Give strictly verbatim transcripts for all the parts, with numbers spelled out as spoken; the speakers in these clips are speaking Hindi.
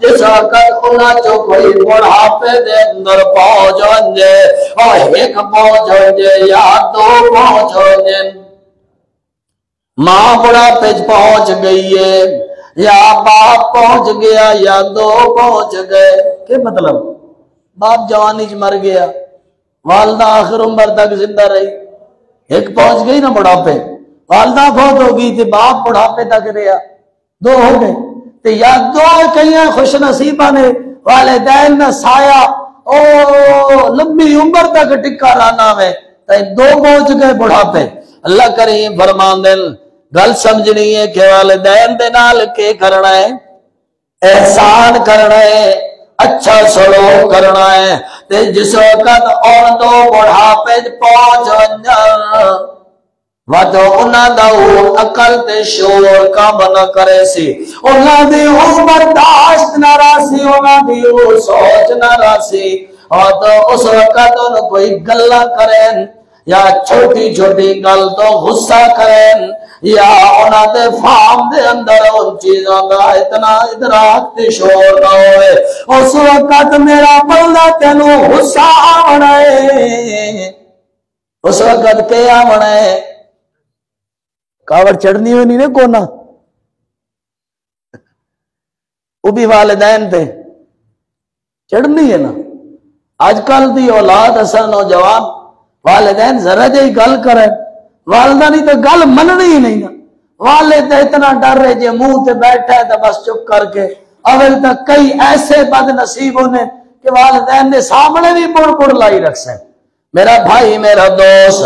जिसा कर उना जो कोई बुढ़ापे दे अंदर पहुंचन जे और एक पहुंचन जे या दो पहुंचन जे माँ बुढ़ापे पहुंच गई है या बाप पहुंच गया या दो पहुंच गए। क्या मतलब? बाप जवानी च मर गया, वालदा आखिर उम्र तक जिंदा रही, एक पहुंच गई ना बुढ़ापे, वालदा बहुत हो गई थी, बाप बुढ़ापे तक रहा, दो हो गए। तो या दो कई खुश नसीबा ने वालिदैन ने साया ओ लंबी उम्र तक टिका लाना में दो पहुंच गए बुढ़ापे। अल्लाह करीम फरमांदे गल समझनी है कि वालिदैन दे नाल के करना है, एहसान करना है, अच्छा सलूक करना है। ते जिस वक्त और दो बुढ़ापे पहुंच वा तो उन्होंने अकल ते शोर कम न करे सी, उन्होंने बर्दाश्त ना रासी, उन्होंने सोच ना रासी, और तो उस वक्त उन्होंने कोई गल्ला करें या छोटी छोटी गल तो गुस्सा करें या उन्होंने फार्म के अंदर उन चीजों का इतना इदराक शोर ना हो। उस वक्त मेरा बल्ला तेन गुस्सा आवना है, उस वक्त के आवना है, कावड़ चढ़नी होनी ना कोना वो भी वालिदैन पे चढ़नी है ना। आजकल की औलाद असर नौजवान वालिदैन जरा जी गल करे वालदा नहीं तो गल मननी ही नहीं ना, वालिद इतना डर है जो मुंह से बैठा है तो बस चुप करके। अवल तक कई ऐसे बद नसीबों ने कि वालिदैन ने सामने भी मुड़ मुड़ लाई रख सक। मेरा भाई मेरा दोस्त,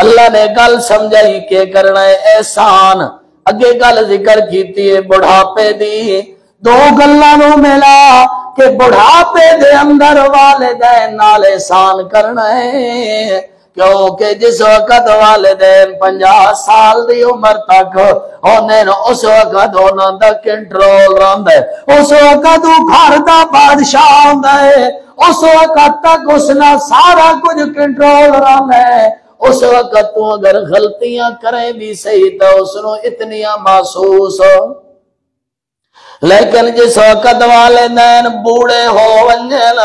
अल्लाह ने गल समझाई के करना है एहसान, अगे गल जिक्र की बुढ़ापे दी, दो गल्लां नूं मिला के बुढ़ापे दे अंदर वालिदैन नाल एहसान करना है, क्योंकि जिस वक्त वालिदैन पचास साल की उम्र तक उस वक्त उन्होंने कंट्रोल रहा है, उस वक्त वो घर का बादशाह होता है, उस वक्त तक उसने सारा कुछ कंट्रोल रहा है। उस वक्त तू अगर गलतियां करे भी सही तो उसनों इतनी महसूस हो, लेकिन जिस वक्त वालिदैन बूढ़े हो वंजन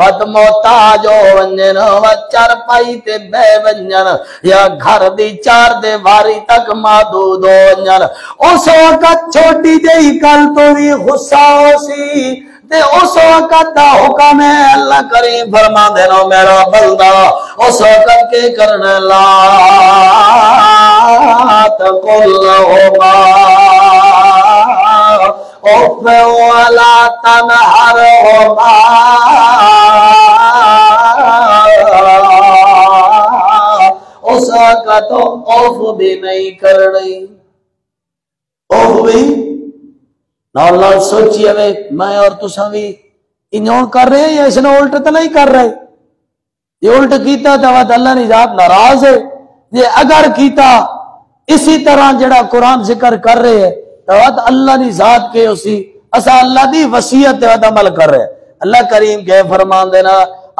वत मोहताज हो वंजन व चारपाई ते बह वंजन या घर दी चार दीवारी तक महदूद हो वंजन, उस वक्त छोटी जेही गल तो भी गुस्सा हो सी। उस वक्त का हुक्म है, अल्लाह करीम फरमा देना मेरा बंदा उस वक्त के करने ला तकुल होगा वाला तनहर होगा उस वक्त तो ओफ भी नहीं करनी, ओफ भी और सोचिए वे मैं और तुसा भी इन्हों कर रहे हैं या इसने उल्ट तो नहीं कर रहे, ये उल्ट किया तो अल्लाह ने जात नाराज है, ये अगर किया इसी तरह जड़ा कुरान जिक्र कर रहे है तो अल्लाह ने जात के उसी असा अल्लाह की वसीयत अमल कर रहे। अल्लाह करीम के फरमान देना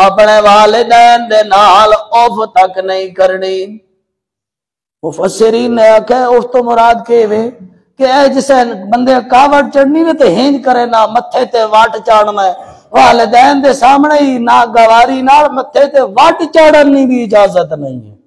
अपने वालिदैन दे नाल उफ तक नहीं करनी। मुफस्सिरीन ने आख्या उफ तो मुराद के वे कि जिसे बंदे कावड़ चढ़नी ने तो हिंज करे ना मथे ते वाट चाड़ना है, वालिदैन दे सामने ही ना गवारी ना मथे ते वाट चाड़न की भी इजाजत नहीं है।